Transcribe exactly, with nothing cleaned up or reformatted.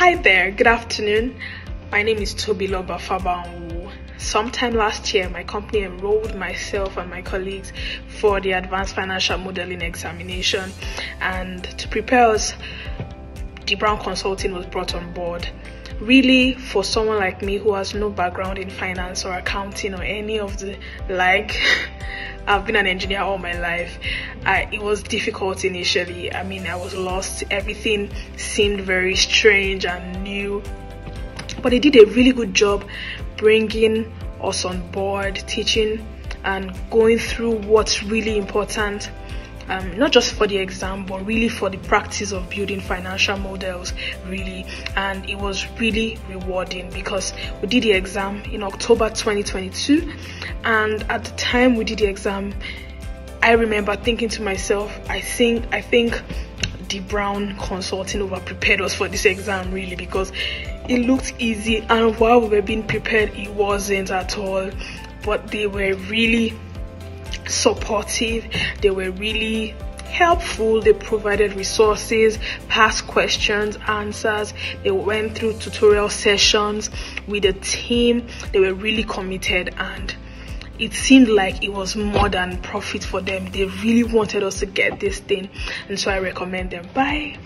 Hi there, good afternoon. My name is Tobiloba Fabanwo. Sometime last year, my company enrolled myself and my colleagues for the Advanced Financial Modeling Examination, and to prepare us, the Brown Consulting was brought on board. Really, for someone like me who has no background in finance or accounting or any of the like, I've been an engineer all my life. I, it was difficult initially. I mean, I was lost. Everything seemed very strange and new. But they did a really good job bringing us on board, teaching and going through what's really important, um, not just for the exam, but really for the practice of building financial models, really. And it was really rewarding because we did the exam in October twenty twenty-two. And at the time we did the exam, I remember thinking to myself, I think, I think the Brown Consulting over prepared us for this exam, really, because it looked easy, and while we were being prepared, it wasn't at all. But they were really supportive, they were really helpful, they provided resources, past questions, answers, they went through tutorial sessions with the team, they were really committed, and it seemed like it was more than profit for them. They really wanted us to get this thing, and so I recommend them. Bye.